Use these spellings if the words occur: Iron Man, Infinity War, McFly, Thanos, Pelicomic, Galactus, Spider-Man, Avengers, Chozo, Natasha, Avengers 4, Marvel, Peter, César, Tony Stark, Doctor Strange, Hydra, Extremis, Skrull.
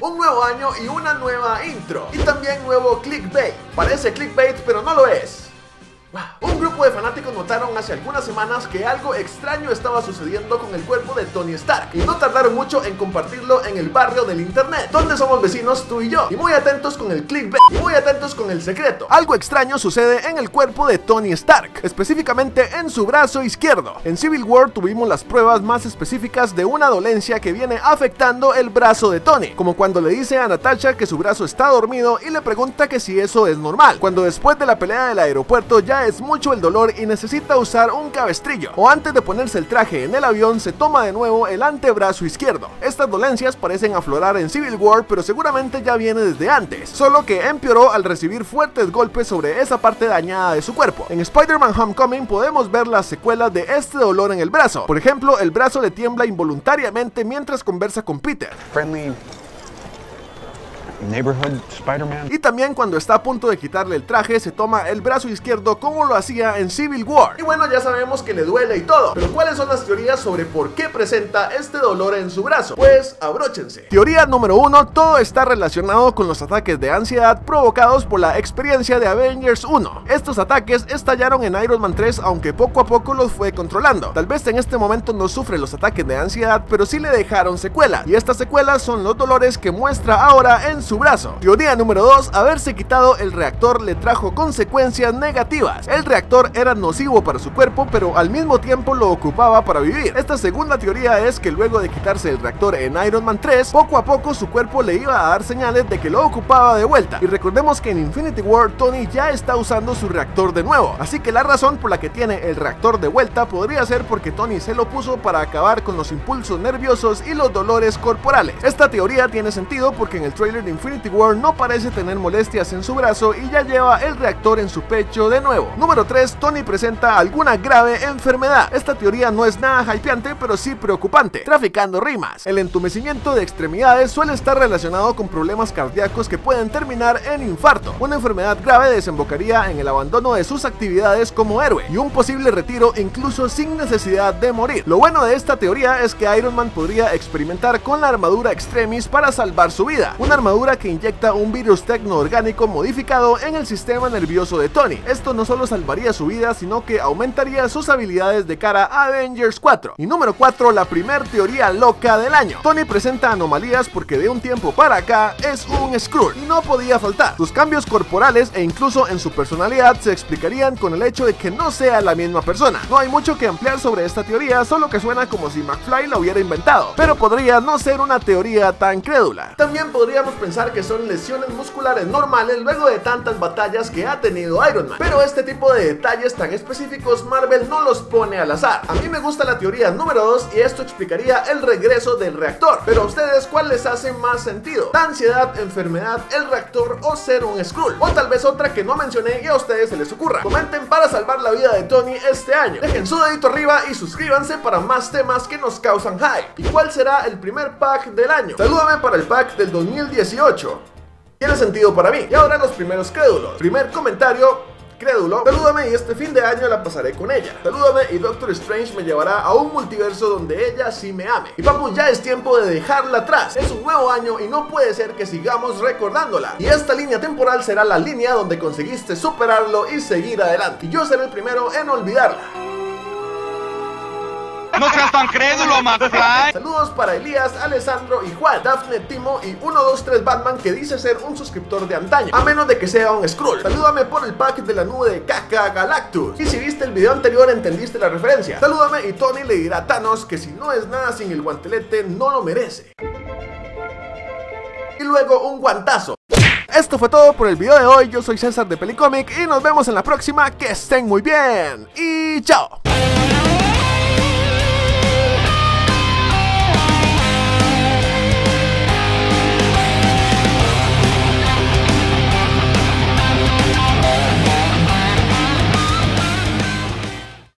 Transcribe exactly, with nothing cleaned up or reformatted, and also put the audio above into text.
Un nuevo año y una nueva intro. Y también nuevo clickbait. Parece clickbait, pero no lo es. Un grupo de fanáticos notaron hace algunas semanas que algo extraño estaba sucediendo con el cuerpo de Tony Stark, y no tardaron mucho en compartirlo en el barrio del internet, donde somos vecinos tú y yo. Y muy atentos con el clickbait, y muy atentos con el secreto. Algo extraño sucede en el cuerpo de Tony Stark, específicamente en su brazo izquierdo. En Civil War tuvimos las pruebas más específicas de una dolencia que viene afectando el brazo de Tony, como cuando le dice a Natasha que su brazo está dormido y le pregunta que si eso es normal, cuando después de la pelea del aeropuerto ya es mucho el dolor y necesita usar un cabestrillo, o antes de ponerse el traje en el avión se toma de nuevo el antebrazo izquierdo. Estas dolencias parecen aflorar en Civil War, pero seguramente ya viene desde antes, solo que empeoró al recibir fuertes golpes sobre esa parte dañada de su cuerpo. En Spider-Man Homecoming podemos ver las secuelas de este dolor en el brazo. Por ejemplo, el brazo le tiembla involuntariamente mientras conversa con Peter. Friendly. Y también cuando está a punto de quitarle el traje se toma el brazo izquierdo, como lo hacía en Civil War. Y bueno, ya sabemos que le duele y todo, pero ¿cuáles son las teorías sobre por qué presenta este dolor en su brazo? Pues abróchense. Teoría número uno. Todo está relacionado con los ataques de ansiedad provocados por la experiencia de Avengers uno. Estos ataques estallaron en Iron Man tres, aunque poco a poco los fue controlando. Tal vez en este momento no sufre los ataques de ansiedad, pero sí le dejaron secuelas, y estas secuelas son los dolores que muestra ahora en su su brazo. Teoría número dos. Haberse quitado el reactor le trajo consecuencias negativas. El reactor era nocivo para su cuerpo, pero al mismo tiempo lo ocupaba para vivir. Esta segunda teoría es que luego de quitarse el reactor en Iron Man tres, poco a poco su cuerpo le iba a dar señales de que lo ocupaba de vuelta. Y recordemos que en Infinity War Tony ya está usando su reactor de nuevo, así que la razón por la que tiene el reactor de vuelta podría ser porque Tony se lo puso para acabar con los impulsos nerviosos y los dolores corporales. Esta teoría tiene sentido porque en el trailer de Infinity War no parece tener molestias en su brazo y ya lleva el reactor en su pecho de nuevo. Número tres. Tony presenta alguna grave enfermedad. Esta teoría no es nada hypeante, pero sí preocupante. Traficando rimas. El entumecimiento de extremidades suele estar relacionado con problemas cardíacos que pueden terminar en infarto. Una enfermedad grave desembocaría en el abandono de sus actividades como héroe y un posible retiro, incluso sin necesidad de morir. Lo bueno de esta teoría es que Iron Man podría experimentar con la armadura Extremis para salvar su vida. Una armadura que inyecta un virus tecno-orgánico modificado en el sistema nervioso de Tony. Esto no solo salvaría su vida, sino que aumentaría sus habilidades de cara a Avengers cuatro. Y número cuatro, la primer teoría loca del año. Tony presenta anomalías porque de un tiempo para acá es un Skrull, y no podía faltar. Sus cambios corporales e incluso en su personalidad se explicarían con el hecho de que no sea la misma persona. No hay mucho que ampliar sobre esta teoría, solo que suena como si McFly la hubiera inventado, pero podría no ser una teoría tan crédula. También podríamos pensar que son lesiones musculares normales luego de tantas batallas que ha tenido Iron Man, pero este tipo de detalles tan específicos Marvel no los pone al azar. A mí me gusta la teoría número dos y esto explicaría el regreso del reactor, pero a ustedes, ¿cuál les hace más sentido? ¿La ansiedad, enfermedad, el reactor o ser un Skrull? O tal vez otra que no mencioné y a ustedes se les ocurra. Comenten para salvar la vida de Tony este año. Dejen su dedito arriba y suscríbanse para más temas que nos causan hype. ¿Y cuál será el primer pack del año? Salúdame para el pack del dos mil dieciocho. Tiene sentido para mí. Y ahora los primeros crédulos. Primer comentario crédulo: salúdame y este fin de año la pasaré con ella. Salúdame y Doctor Strange me llevará a un multiverso donde ella sí me ame. Y papu, ya es tiempo de dejarla atrás. Es un nuevo año y no puede ser que sigamos recordándola. Y esta línea temporal será la línea donde conseguiste superarlo y seguir adelante. Y yo seré el primero en olvidarla. No seas tan crédulo, McFly. Saludos para Elías, Alessandro y Juan, Daphne, Timo y uno dos tres Batman, que dice ser un suscriptor de antaño, a menos de que sea un Skrull. Salúdame por el pack de la nube de caca Galactus. Y si viste el video anterior entendiste la referencia. Salúdame y Tony le dirá a Thanos que si no es nada sin el guantelete no lo merece. Y luego un guantazo. Esto fue todo por el video de hoy. Yo soy César de Pelicomic y nos vemos en la próxima. Que estén muy bien y chao.